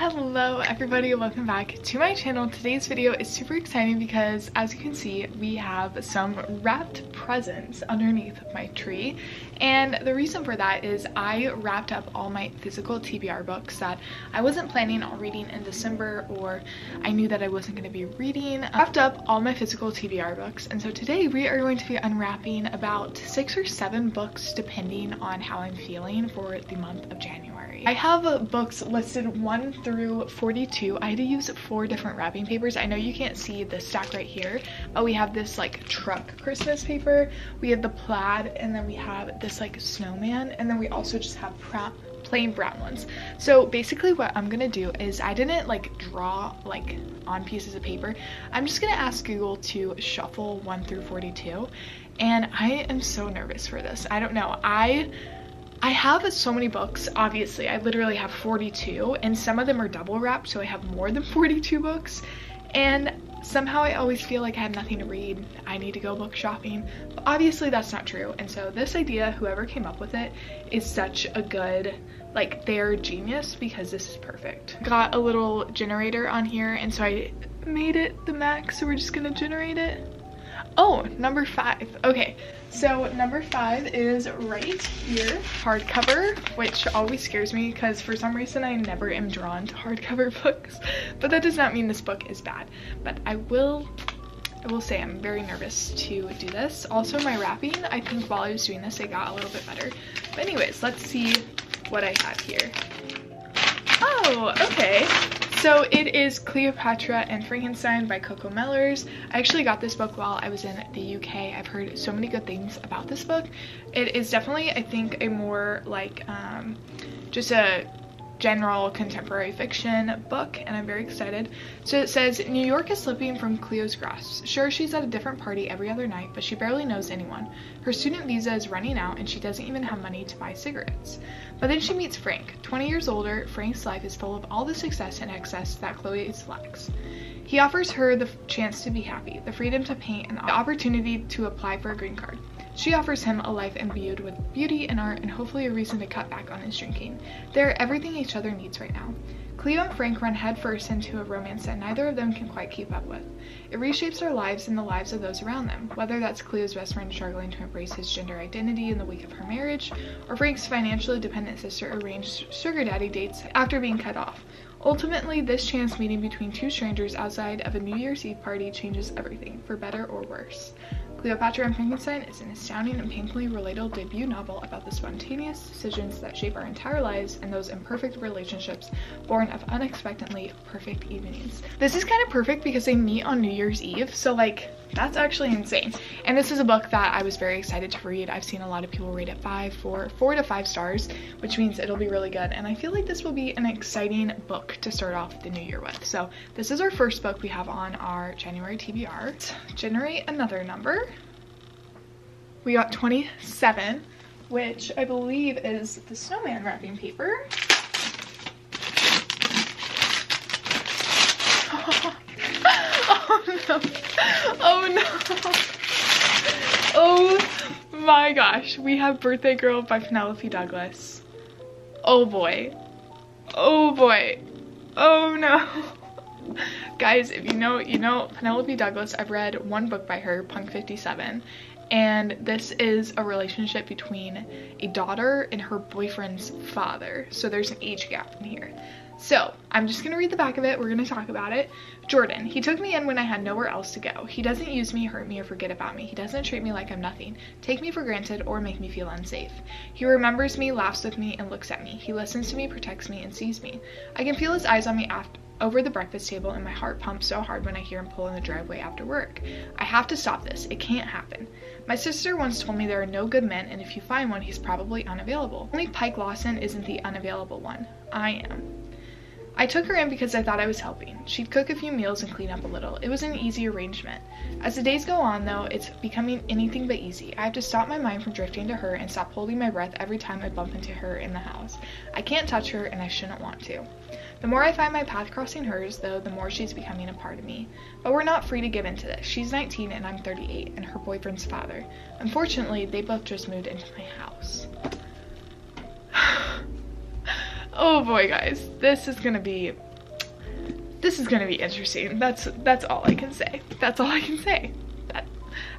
Hello everybody, welcome back to my channel. Today's video is super exciting because, as you can see, we have some wrapped presents underneath my tree, and the reason for that is I wrapped up all my physical TBR books that I wasn't planning on reading in December, or I knew that I wasn't going to be reading. I wrapped up all my physical TBR books, and so today we are going to be unwrapping about 6 or 7 books depending on how I'm feeling for the month of January. I have books listed 1 through 42. I had to use 4 different wrapping papers. I know you can't see the stack right here, but we have this like truck Christmas paper, we have the plaid, and then we have this like snowman, and then we also just have plain brown ones. So basically what I'm gonna do is, I didn't like draw like on pieces of paper. I'm just gonna ask Google to shuffle 1 through 42, and I am so nervous for this. I don't know, I have so many books, obviously. I literally have 42, and some of them are double wrapped, so I have more than 42 books, and somehow I always feel like I have nothing to read. I need to go book shopping, but obviously that's not true. And so this idea, whoever came up with it, is such a good, like, they're genius, because this is perfect. Got a little generator on here, and so I made it the max, so we're just gonna generate it. Oh, number 5. Okay, so number 5 is right here, hardcover, which always scares me because for some reason I never am drawn to hardcover books, but that does not mean this book is bad. But I will say I'm very nervous to do this. Also, my wrapping, I think while I was doing this, it got a little bit better. But anyways, let's see what I have here. Oh, okay. So it is Cleopatra and Frankenstein by Coco Mellors. I actually got this book while I was in the UK. I've heard so many good things about this book. It is definitely, I think, a more like just a general contemporary fiction book, and I'm very excited. So it says, New York is slipping from Cleo's grasp. Sure, she's at a different party every other night, but she barely knows anyone. Her student visa is running out, and she doesn't even have money to buy cigarettes. But then she meets Frank. 20 years older, Frank's life is full of all the success and excess that Chloe's lacks. He offers her the chance to be happy, the freedom to paint, and the opportunity to apply for a green card. She offers him a life imbued with beauty and art, and hopefully a reason to cut back on his drinking. They're everything each other needs right now. Cleo and Frank run headfirst into a romance that neither of them can quite keep up with. It reshapes their lives and the lives of those around them, whether that's Cleo's best friend struggling to embrace his gender identity in the wake of her marriage, or Frank's financially dependent sister arranged sugar daddy dates after being cut off. Ultimately, this chance meeting between 2 strangers outside of a New Year's Eve party changes everything, for better or worse. Cleopatra and Frankenstein is an astounding and painfully relatable debut novel about the spontaneous decisions that shape our entire lives and those imperfect relationships born of unexpectedly perfect evenings. This is kind of perfect because they meet on New Year's Eve, so like, that's actually insane. And this is a book that I was very excited to read. I've seen a lot of people rate it 4 to 5 stars, which means it'll be really good, and I feel like this will be an exciting book to start off the new year with. So this is our first book we have on our January TBR. Let's generate another number. We got 27, which I believe is the snowman wrapping paper. Oh no. Oh no. Oh my gosh. We have Birthday Girl by Penelope Douglas. Oh boy. Oh boy. Oh no. Guys, if you know, you know. Penelope Douglas, I've read one book by her, Punk 57. And this is a relationship between a daughter and her boyfriend's father. So there's an age gap in here. So I'm just going to read the back of it. We're going to talk about it. Jordan, he took me in when I had nowhere else to go. He doesn't use me, hurt me, or forget about me. He doesn't treat me like I'm nothing, take me for granted, or make me feel unsafe. He remembers me, laughs with me, and looks at me. He listens to me, protects me, and sees me. I can feel his eyes on me over the breakfast table, and my heart pumps so hard when I hear him pull in the driveway after work. I have to stop this. It can't happen. My sister once told me there are no good men, and if you find one, he's probably unavailable. Only Pike Lawson isn't the unavailable one. I am. I took her in because I thought I was helping. She'd cook a few meals and clean up a little. It was an easy arrangement. As the days go on, though, it's becoming anything but easy. I have to stop my mind from drifting to her and stop holding my breath every time I bump into her in the house. I can't touch her, and I shouldn't want to. The more I find my path crossing hers, though, the more she's becoming a part of me. But we're not free to give in to this. She's 19 and I'm 38, and her boyfriend's father. Unfortunately, they both just moved into my house. Oh boy, guys, this is gonna be This is gonna be interesting. That's all I can say. That's all I can say.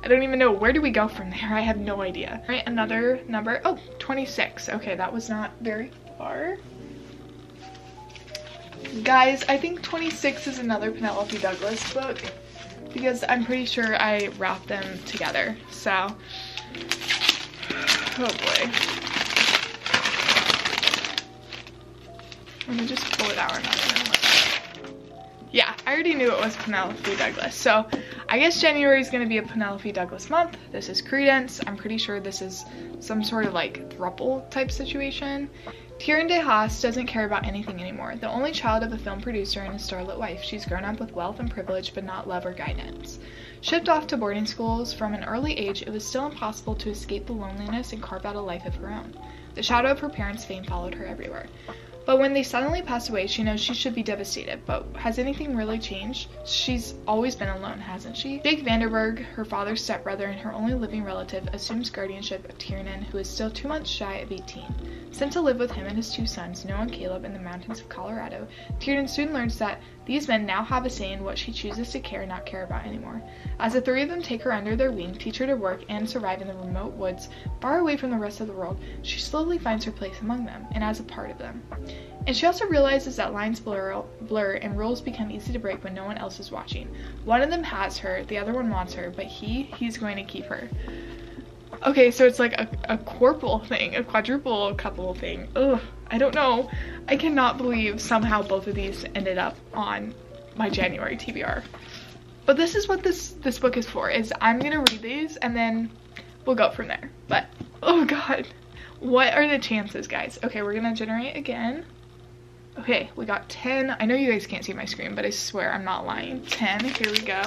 I don't even know, where do we go from there? I have no idea. All right, another number. Oh, 26. Okay, that was not very far. Guys, I think 26 is another Penelope Douglas book because I'm pretty sure I wrapped them together. So, oh boy. Let me just pull it out and I don't know. Yeah, I already knew it was Penelope Douglas. So I guess January is going to be a Penelope Douglas month. This is Credence. I'm pretty sure this is some sort of like throuple type situation. Tiernan de Haas doesn't care about anything anymore. The only child of a film producer and a starlit wife, she's grown up with wealth and privilege but not love or guidance. Shipped off to boarding schools from an early age, it was still impossible to escape the loneliness and carve out a life of her own. The shadow of her parents' fame followed her everywhere. But when they suddenly pass away, she knows she should be devastated, but has anything really changed? She's always been alone, hasn't she? Big Vanderberg, her father's stepbrother and her only living relative, assumes guardianship of Tiernan, who is still 2 months shy of 18. Sent to live with him and his 2 sons, Noah and Caleb, in the mountains of Colorado, Tiernan soon learns that these men now have a say in what she chooses to care and not care about anymore. As the 3 of them take her under their wing, teach her to work, and survive in the remote woods, far away from the rest of the world, she slowly finds her place among them, and as a part of them. And she also realizes that lines blur and rules become easy to break when no one else is watching. One of them has her, the other one wants her, but he's going to keep her. Okay, so it's like a quadruple thing, a quadruple couple thing. Ugh, I don't know. I cannot believe somehow both of these ended up on my January TBR. But this is what this book is for, is I'm gonna read these and then we'll go from there. But, oh god. What are the chances, guys? Okay, we're gonna generate again. Okay, we got 10. I know you guys can't see my screen, but I swear I'm not lying. 10, here we go.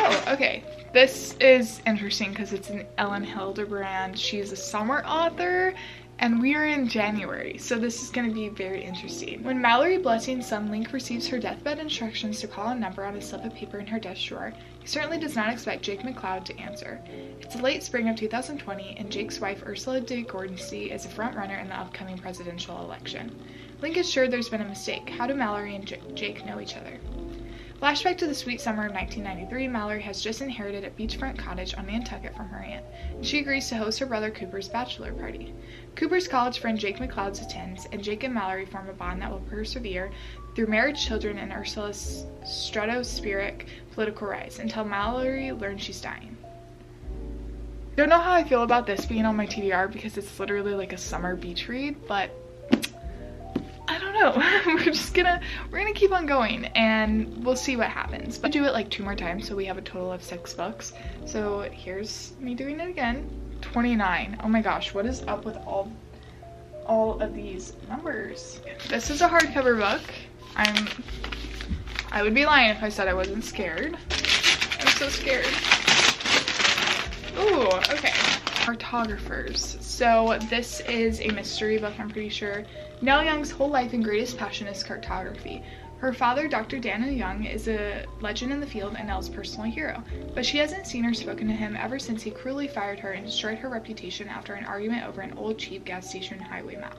Oh, okay. This is interesting because it's an Elin Hildebrand. She is a summer author. And we are in January, so this is going to be very interesting. When Mallory Blessing's son Link receives her deathbed instructions to call a number on a slip of paper in her desk drawer, he certainly does not expect Jake McCloud to answer. It's the late spring of 2020, and Jake's wife Ursula de Gordonsey is a frontrunner in the upcoming presidential election. Link is sure there's been a mistake. How do Mallory and Jake know each other? Flashback to the sweet summer of 1993, Mallory has just inherited a beachfront cottage on Nantucket from her aunt, and she agrees to host her brother Cooper's bachelor party. Cooper's college friend Jake McCloud attends, and Jake and Mallory form a bond that will persevere through marriage, children, and Ursula's stratospheric political rise, until Mallory learns she's dying. Don't know how I feel about this being on my TBR because it's literally like a summer beach read, but I don't know. we're gonna keep on going and we'll see what happens. But do it like 2 more times, so we have a total of 6 books. So here's me doing it again. 29. Oh my gosh, what is up with all of these numbers? This is a hardcover book. I would be lying if I said I wasn't scared. I'm so scared. Ooh, okay. Cartographers. So this is a mystery book, I'm pretty sure. Daniel Young's whole life and greatest passion is cartography. Her father, Dr. Daniel Young, is a legend in the field and Elle's personal hero, but she hasn't seen or spoken to him ever since he cruelly fired her and destroyed her reputation after an argument over an old cheap gas station highway map.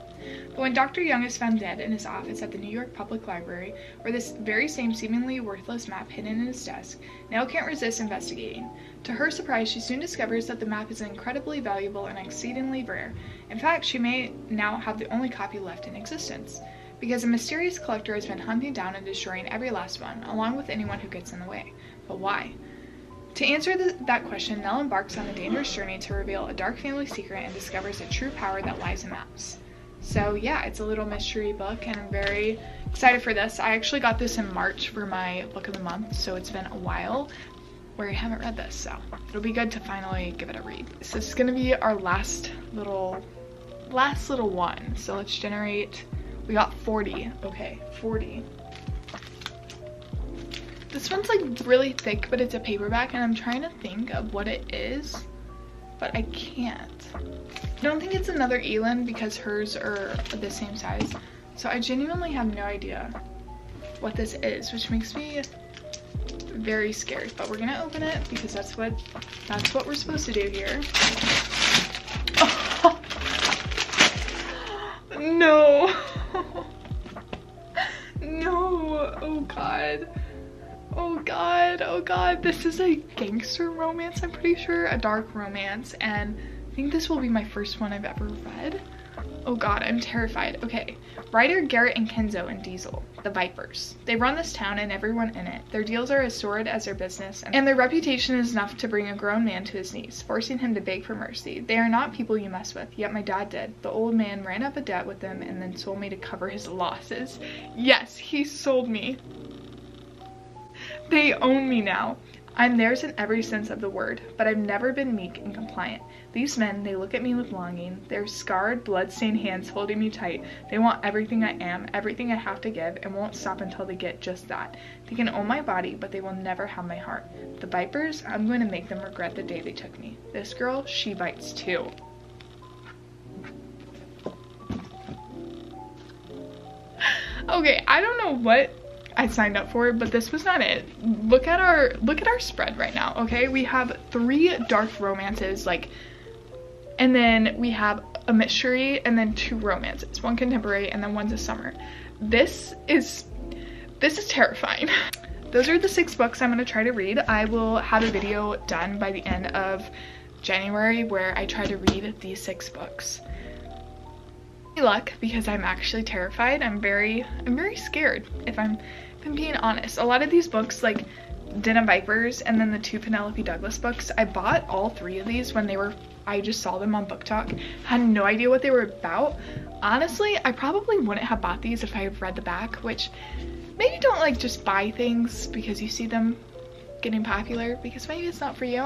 But when Dr. Young is found dead in his office at the New York Public Library, where this very same seemingly worthless map hidden in his desk, Nell can't resist investigating. To her surprise, she soon discovers that the map is incredibly valuable and exceedingly rare. In fact, she may now have the only copy left in existence, because a mysterious collector has been hunting down and destroying every last one, along with anyone who gets in the way. But why? To answer that question, Nell embarks on a dangerous journey to reveal a dark family secret and discovers a true power that lies in maps. So yeah, it's a little mystery book and I'm very excited for this. I actually got this in March for my book of the month, so it's been a while where I haven't read this, so it'll be good to finally give it a read. So this is gonna be our last little one. So let's generate. We got 40. Okay, 40. This one's like really thick, but it's a paperback, and I'm trying to think of what it is, but I can't. I don't think it's another Elin because hers are the same size. So I genuinely have no idea what this is, which makes me very scared. But we're gonna open it because that's what we're supposed to do here. Oh. No. god. Oh god, oh god. This is a gangster romance, I'm pretty sure. A dark romance, and I think this will be my first one I've ever read. Oh god, I'm terrified. Okay. Ryder, Garrett, and Kenzo and Diesel, the Vipers. They run this town and everyone in it. Their deals are as sordid as their business, and their reputation is enough to bring a grown man to his knees, forcing him to beg for mercy. They are not people you mess with, yet my dad did. The old man ran up a debt with them and then sold me to cover his losses. Yes, he sold me. They own me now. I'm theirs in every sense of the word, but I've never been meek and compliant. These men, they look at me with longing, their scarred, blood-stained hands holding me tight. They want everything I am, everything I have to give, and won't stop until they get just that. They can own my body, but they will never have my heart. The Vipers, I'm going to make them regret the day they took me. This girl, she bites too. Okay, I don't know what I signed up for it, but this was not it. Look at our spread right now. Okay, we have 3 dark romances, like, and then we have a mystery, and then 2 romances, 1 contemporary, and then 1's a summer. This is terrifying. Those are the 6 books I'm going to try to read. I will have a video done by the end of January where I try to read these 6 books. Luck, because I'm actually terrified. I'm very scared, if I'm being honest. A lot of these books, like Den of Vipers and then the 2 Penelope Douglas books, I bought all 3 of these when they were, I just saw them on Book Talk, had no idea what they were about. Honestly, I probably wouldn't have bought these if I had read the back, which maybe don't like just buy things because you see them getting popular, because maybe it's not for you.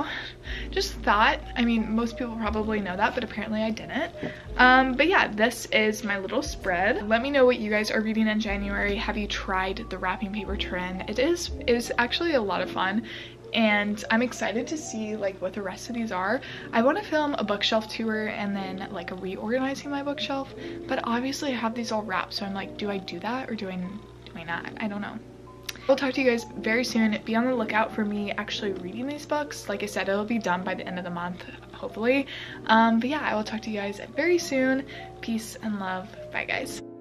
Just thought, I mean, most people probably know that, but apparently I didn't. But yeah, this is my little spread. Let me know what you guys are reading in January. Have you tried the wrapping paper trend? It is actually a lot of fun, and I'm excited to see like what the rest of these are. I want to film a bookshelf tour and then like reorganizing my bookshelf, but obviously I have these all wrapped, so I'm like, do I do that or do I not? I don't know. We'll talk to you guys very soon. Be on the lookout for me actually reading these books. Like I said, it'll be done by the end of the month, hopefully. But yeah, I will talk to you guys very soon. Peace and love. Bye, guys.